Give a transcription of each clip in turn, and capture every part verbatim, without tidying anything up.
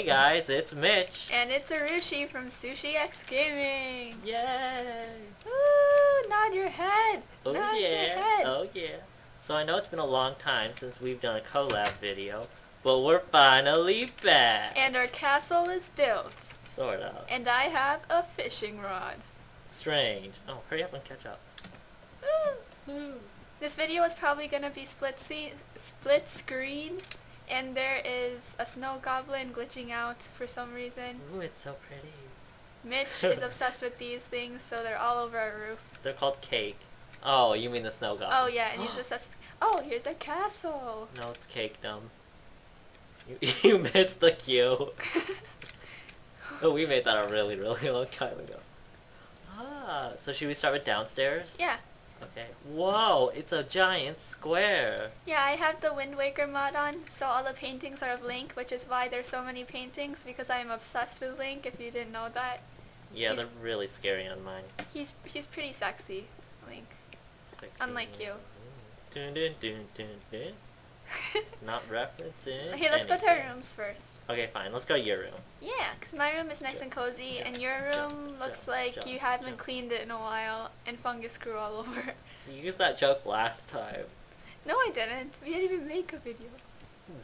Hey guys, it's Mitch. And it's Arushi from Sushi X Gaming. Yay! Woo! Nod your head! Oh nod yeah! Your head. Oh yeah! So I know it's been a long time since we've done a collab video, but we're finally back! And our castle is built. Sort of. And I have a fishing rod. Strange. Oh, hurry up and catch up. Woo! Woo. This video is probably going to be split se split screen, and there is a snow goblin glitching out for some reason. Ooh, it's so pretty. Mitch is obsessed with these things, so they're all over our roof. They're called cake. Oh, you mean the snow goblin. Oh yeah, and he's obsessed with... Oh, here's our castle! No, it's cakedom. You, you missed the cue. Oh, we made that a really, really long time ago. Ah, so should we start with downstairs? Yeah. Okay. Whoa, it's a giant square. Yeah, I have the Wind Waker mod on, so all the paintings are of Link, which is why there's so many paintings, because I am obsessed with Link, if you didn't know that. Yeah, he's, they're really scary on mine. He's he's pretty sexy, Link. Sexy. Unlike you. Dun, dun, dun, dun, dun. Not referencing. Okay, let's anything. Go to our rooms first. Okay, fine. Let's go to your room. Yeah, because my room is nice jump, and cozy, jump, and your room jump, looks jump, like jump, you haven't jump. cleaned it in a while, and fungus grew all over. You used that joke last time. No, I didn't. We didn't even make a video.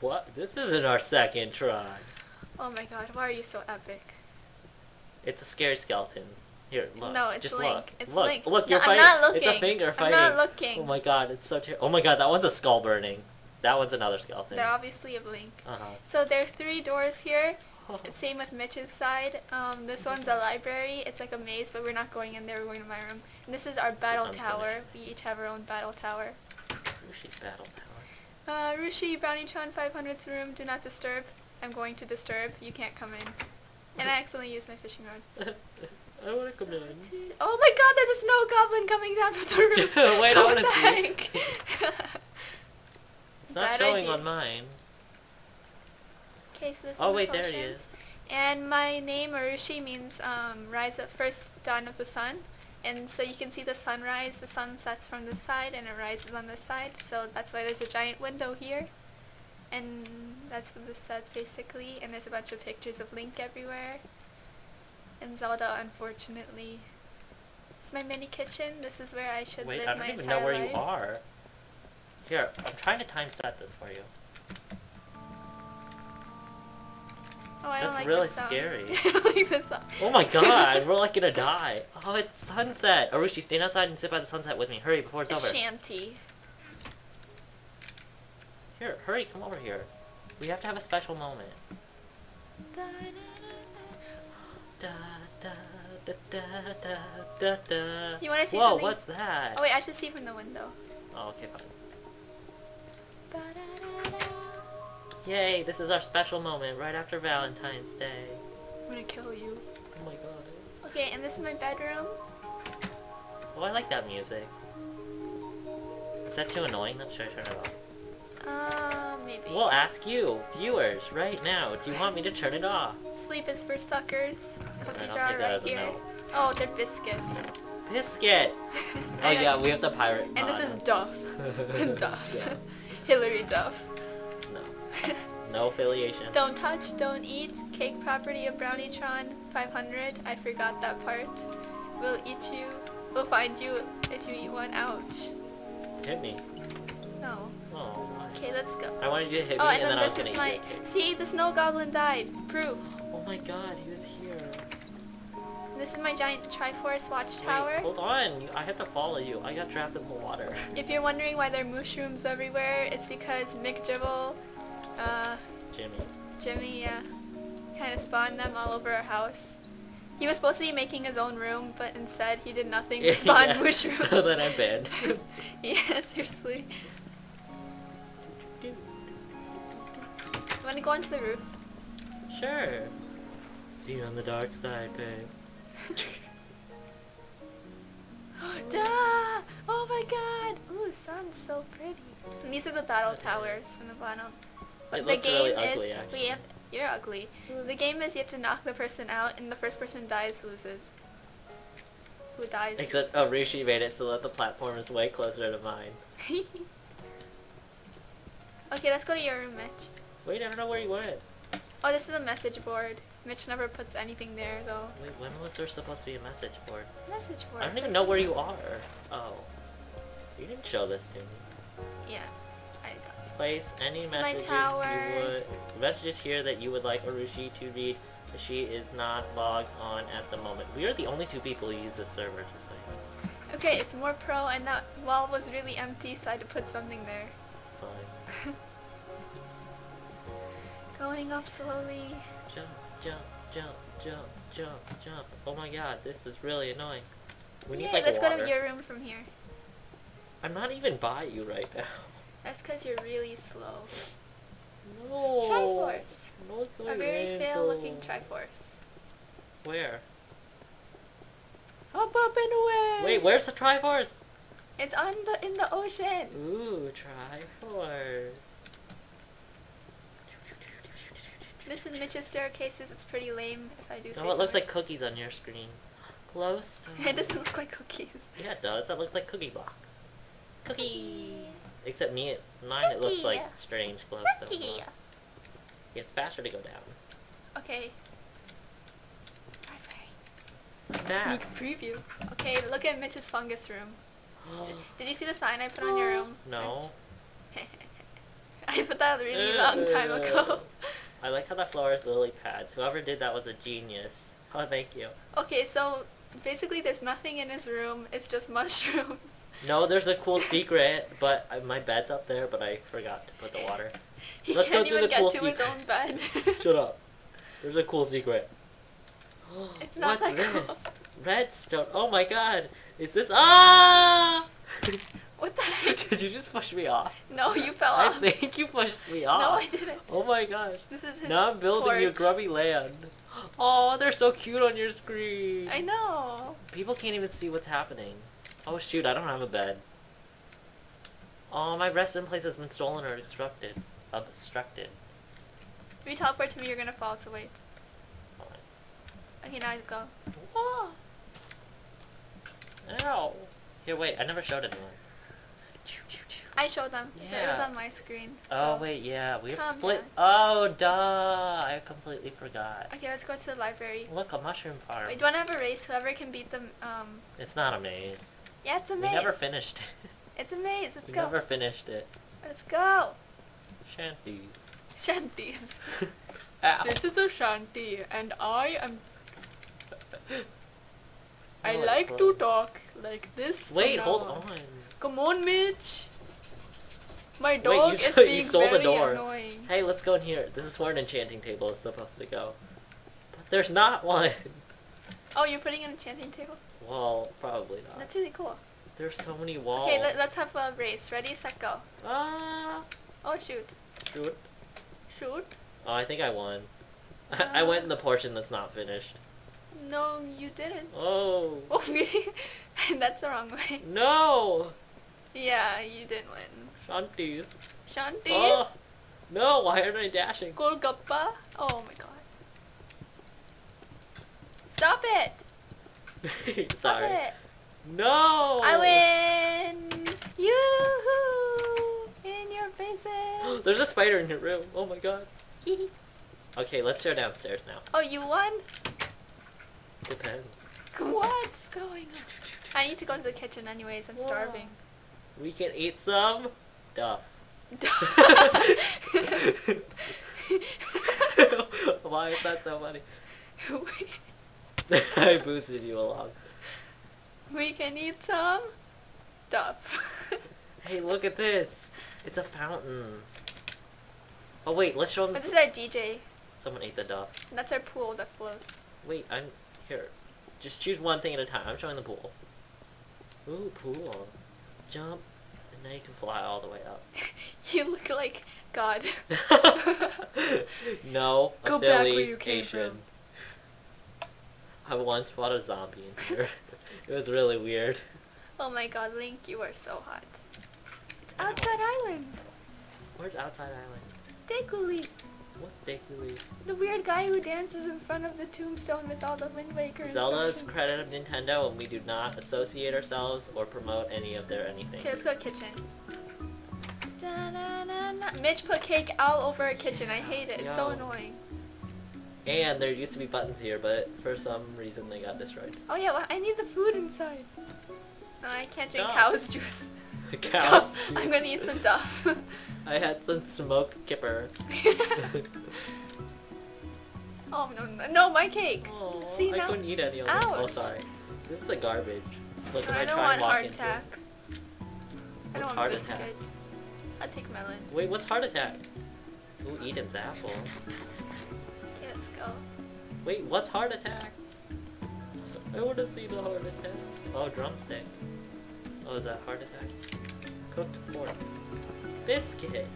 What? This isn't our second try. Oh my god, why are you so epic? It's a scary skeleton. Here, look. No, it's Just Link. Look. It's look. Link. Look, you're no, fighting. I'm not looking. It's a finger fighting. I'm not looking. Oh my god, it's so terrible. Oh my god, that one's a skull burning. That one's another skeleton. They're obviously a Link. Uh-huh. So there are three doors here. Same with Mitch's side. Um, this one's a library. It's like a maze, but we're not going in there. We're going to my room. And this is our battle tower. We each have our own battle tower. Rushi's battle tower. Uh, Rushi, Brownie Tron five hundred's room. Do not disturb. I'm going to disturb. You can't come in. And I accidentally used my fishing rod. I want to come in. Oh my god, there's a snow goblin coming down from the roof. Wait, I want to see. It's not showing idea. on mine. Okay, so this oh, is wait, potions. There he is. And my name, Arushi, means um, rise up first dawn of the sun. And so you can see the sunrise, the sun sets from this side, and it rises on this side. So that's why there's a giant window here. And that's what this says, basically. And there's a bunch of pictures of Link everywhere. And Zelda, unfortunately. It's my mini kitchen. This is where I should wait, live my entire life. Wait, I don't even know where life. you are. Here, I'm trying to time set this for you. Oh, I don't That's like really this song. scary. I don't like this song. Oh my god, we're like gonna die. Oh, it's sunset. Arushi, stand outside and sit by the sunset with me. Hurry before it's, it's over. Shanty. Here, hurry, come over here. We have to have a special moment. Da, da, da, da, da, da, da, da, da. You wanna see Whoa, something? Whoa, what's that? Oh wait, I should see from the window. Oh, okay, fine. Yay, this is our special moment right after Valentine's Day. I'm gonna kill you. Oh my god. Okay, and this is my bedroom. Oh, I like that music. Is that too annoying? Should I turn it off? Uh, maybe. We'll ask you, viewers, right now. Do you want me to turn it off? Sleep is for suckers. Cookie jar right here. Oh, they're biscuits. Biscuits! Oh yeah, we have the pirate mod. And this is Duff. Duff. Yeah. Hillary Duff. No. No affiliation. Don't touch, don't eat. Cake property of Brownie Tron five hundred. I forgot that part. We'll eat you. We'll find you if you eat one. Ouch. Hit me. No. Oh. Okay, let's go. I wanted you to hit me oh, and, and then, then I was gonna eat my... See, the snow goblin died. Proof. Oh my god, he was here. This is my giant Triforce watchtower. Wait, hold on! I had to follow you. I got trapped in the water. If you're wondering why there are mushrooms everywhere, it's because Mick Jibble, uh... Jimmy. Jimmy, yeah. Kind of spawned them all over our house. He was supposed to be making his own room, but instead he did nothing but spawn yeah, mushrooms. So then I'm banned. Yeah, seriously. You wanna go onto the roof? Sure. See you on the dark side, babe. Duh! Oh my god! Ooh, the sun's so pretty. And these are the battle towers from the bottom. But it the looks game really ugly, is actually. we have, you're ugly. The game is you have to knock the person out, and the first person dies loses. Who dies? Except Arushi made it so that the platform is way closer to mine. Okay, let's go to your room, Mitch. Wait, I don't know where you went. Oh, this is a message board. Mitch never puts anything there, though. Wait, when was there supposed to be a message board? Message board. I don't even know where you are. Oh. You didn't show this to me. Yeah. I got Place any messages you would... Messages here that you would like Orushi to read. She is not logged on at the moment. We are the only two people who use this server, just like. Okay, it's more pro, and that wall was really empty, so I had to put something there. Fine. Going up slowly. Jump, jump, jump, jump, jump, jump. Oh my god, this is really annoying. We need, yeah, like, let's water. Go to your room from here. I'm not even by you right now. That's because you're really slow. No. Triforce. No, a very fail-looking Triforce. Where? Hop up and away! Wait, where's the Triforce? It's on the in the ocean. Ooh, Triforce. This is Mitch's staircases. It's pretty lame, if I do. No, it looks like cookies on your screen. Close. It doesn't look like cookies. Yeah, it does. That looks like cookie blocks. Cookie. Cookie. Except me, it, mine. Cookie. It looks like strange glowstone. Cookie. It's faster to go down. Okay. That. Sneak preview. Okay, look at Mitch's fungus room. Did you see the sign I put on your room? No. I put that really long time ago. I like how the floor is lily pads. Whoever did that was a genius. Oh, thank you. Okay, so basically there's nothing in his room. It's just mushrooms. No, there's a cool secret, but uh, my bed's up there, but I forgot to put the water. He Let's can't go through even the get cool to secret. His own bed. Shut up. There's a cool secret. It's not What's that cool. this? Redstone. Oh my god. Is this... Ah! What the heck? Did you just push me off? No, you fell I off. I think you pushed me off. No, I didn't. Oh my gosh. This is his Now I'm building porch. Your grubby land. Oh, they're so cute on your screen. I know. People can't even see what's happening. Oh shoot, I don't have a bed. Oh, my rest in place has been stolen or obstructed. Obstructed. If you teleport to me, you're gonna fall, so wait. Fine. Okay, now I go. Oh! Ow! Here, wait, I never showed anyone. I showed them. Yeah. It was on my screen. So. Oh, wait, yeah, we have Calm split. Down. Oh, duh! I completely forgot. Okay, let's go to the library. Look, a mushroom farm. Wait, do you want to have a race? Whoever can beat them, um... It's not a maze. Yeah, it's a maze. We never finished it. It's a maze. Let's we go. We never finished it. Let's go. Shanties. Shanties. This is a shanty, and I am... I oh, like to talk like this. Wait, hold on. on. Come on, Mitch. My dog Wait, you is being you sold very the door. annoying. Hey, let's go in here. This is where an enchanting table is supposed to go. But there's not one. Oh, you're putting an enchanting table? Well, probably not. That's really cool. There's so many walls. Okay, let, let's have a race. Ready, set, go. Ah. Oh, shoot. Shoot. Shoot. Oh, I think I won. Uh, I went in the portion that's not finished. No, you didn't. Oh. Oh, really? That's the wrong way. No. Yeah, you didn't win. Shanties. Shanties? Oh. No, why aren't I dashing? Golgappa. Oh my god. Stop it! Sorry. Stop it. No! I win! Yoo-hoo! In your faces! There's a spider in your room. Oh my god. Okay, let's go downstairs now. Oh, you won? Depends. What's going on? I need to go to the kitchen anyways. I'm Whoa. starving. We can eat some duff. Why is that so funny? I boosted you along. We can eat some duff. Hey, look at this. It's a fountain. Oh wait, let's show them. Oh, this is our D J. Someone ate the duff. That's our pool that floats. Wait, I'm here. Just choose one thing at a time. I'm showing the pool. Ooh, pool. Jump, and now you can fly all the way up. You look like God. No Go affiliation. Back where you came from. I once fought a zombie in here. It was really weird. Oh my god, Link, you are so hot. It's Outside Island. Where's Outside Island? Dekuli. What's Dekuli? The weird guy who dances in front of the tombstone with all the Wind Waker. Zelda is credit of Nintendo, and we do not associate ourselves or promote any of their anything. Okay, let's go kitchen. Da, da, da, da. Mitch put cake all over our kitchen. Yeah. I hate it. It's Yo. so annoying. And there used to be buttons here, but for some reason they got destroyed. Oh yeah, well, I need the food inside. No, I can't drink no. cow's juice. Cow's juice. I'm gonna eat some Duff. I had some smoked kipper. Oh no, no, my cake! Oh, see, I now? couldn't eat any of it. Oh, sorry. This is the garbage. Look, no, I, I don't try want heart attack. It. I don't what's want heart biscuit. attack? I'll take melon. Wait, what's heart attack? Ooh, Eden's apple. Okay, let's go. Wait, what's heart attack? I want to see the heart attack. Oh, drumstick. Oh, is that heart attack? Cooked pork. Biscuit.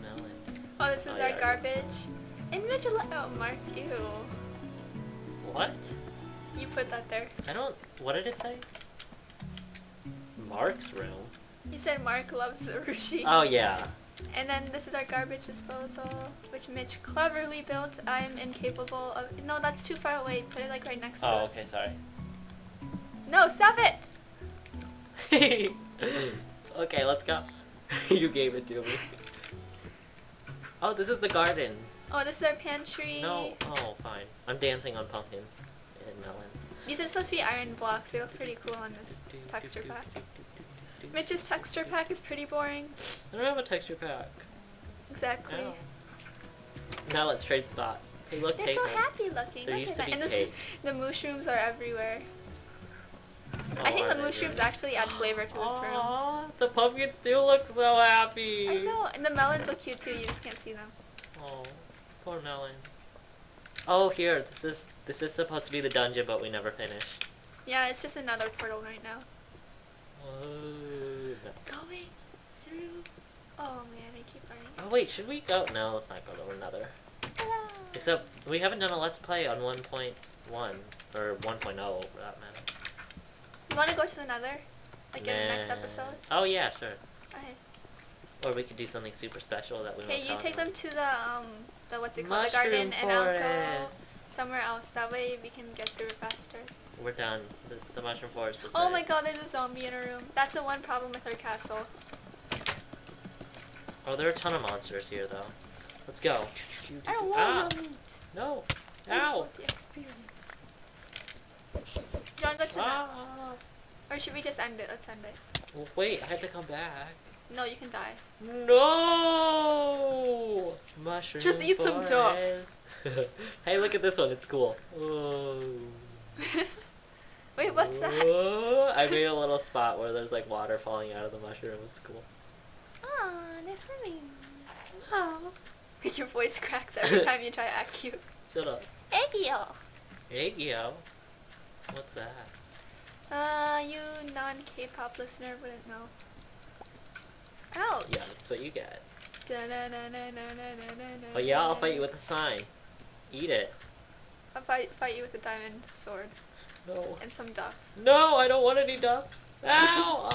Melon. Oh, this is oh, our yeah, garbage. And Mitchell, oh, Mark, ew. What? You put that there. I don't... What did it say? Mark's room? You said Mark loves sushi. Oh, yeah. And then this is our garbage disposal, which Mitch cleverly built. I'm incapable of... No, that's too far away. Put it, like, right next oh, to it. Oh, okay, sorry. No, stop it! Okay, let's go. You gave it to me. Oh, this is the garden. Oh, this is our pantry. No, oh, fine. I'm dancing on pumpkins and melons. These are supposed to be iron blocks. They look pretty cool on this texture pack. Mitch's texture pack is pretty boring. I don't have a texture pack. Exactly. No. Now let's trade spots. Hey, look, they're taken. so happy looking. There look at that. And this, the mushrooms are everywhere. Oh, I think the mushrooms actually add flavor to this Aww, room. The pumpkins do look so happy. I know, and the melons look cute too. You just can't see them. Oh. Poor melon. Oh, here. This is this is supposed to be the dungeon, but we never finished. Yeah, it's just another portal right now. Whoa. Going through. Oh man, I keep running. Oh wait, should we go? No, let's not go to another. Hello. Except we haven't done a let's play on one point one or one point oh for that matter. You want to go to another, like nah. in the next episode? Oh yeah, sure. Okay. Or we could do something super special that we want to. Hey, you take them to the um the what's it called the garden, and I'll go somewhere else. That way we can get through faster. We're done. The, the mushroom forest is Oh my god, there's a zombie in our room. That's the one problem with our castle. Oh, there are a ton of monsters here though. Let's go. I don't want ah. meat. No. Ow. The experience. John, let's ah. Or should we just end it? Let's end it. Well, wait, I had to come back. No, you can die. No! Mushroom Just eat forest. some Duff. Hey, look at this one. It's cool. Whoa. Wait, what's Whoa. that? I made a little spot where there's like water falling out of the mushroom. It's cool. Aw, they're swimming. Aw. Your voice cracks every time you try to act cute. Shut up. Eggio. Eggio? What's that? Uh, you non-K-pop listener wouldn't know. Ouch. Yeah, that's what you get. Da, da, da, da, da, da, da, oh yeah, I'll fight you with a sign. Eat it. I'll fight, fight you with a diamond sword. No. And some Duff. No, I don't want any Duff. Ow!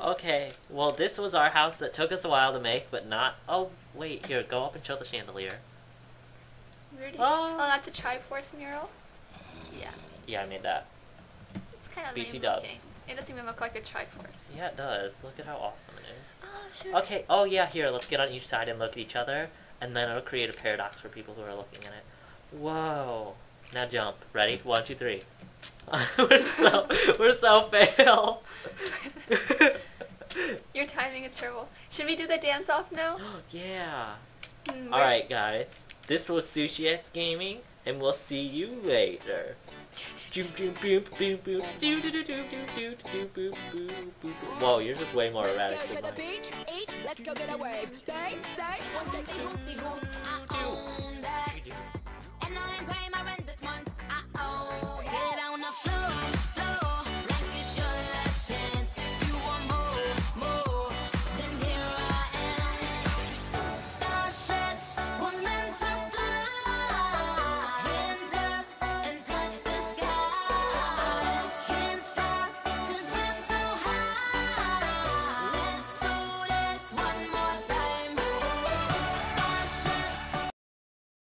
Okay, well this was our house that took us a while to make, but not... Oh, wait, here, go up and show the chandelier. Rudy. Oh, oh that's a Triforce mural? Yeah. Yeah, I made that. It's kind of lame looking. It doesn't even look like a Triforce. Yeah, it does. Look at how awesome it is. Oh, sure. Okay, oh yeah, here, let's get on each side and look at each other, and then it'll create a paradox for people who are looking at it. Whoa. Now jump. Ready? One, two, three. we're so, we're so fail. Your timing is terrible. Should we do the dance-off now? Yeah. Mm, Alright, guys. This was Sushi X Gaming, and we'll see you later. Whoa, you're just way more erratic. Let's go to the beach, eat, let's go get a wave. They say, one day, they hoop, they hoop. I own that. And I ain't paying my rent this month.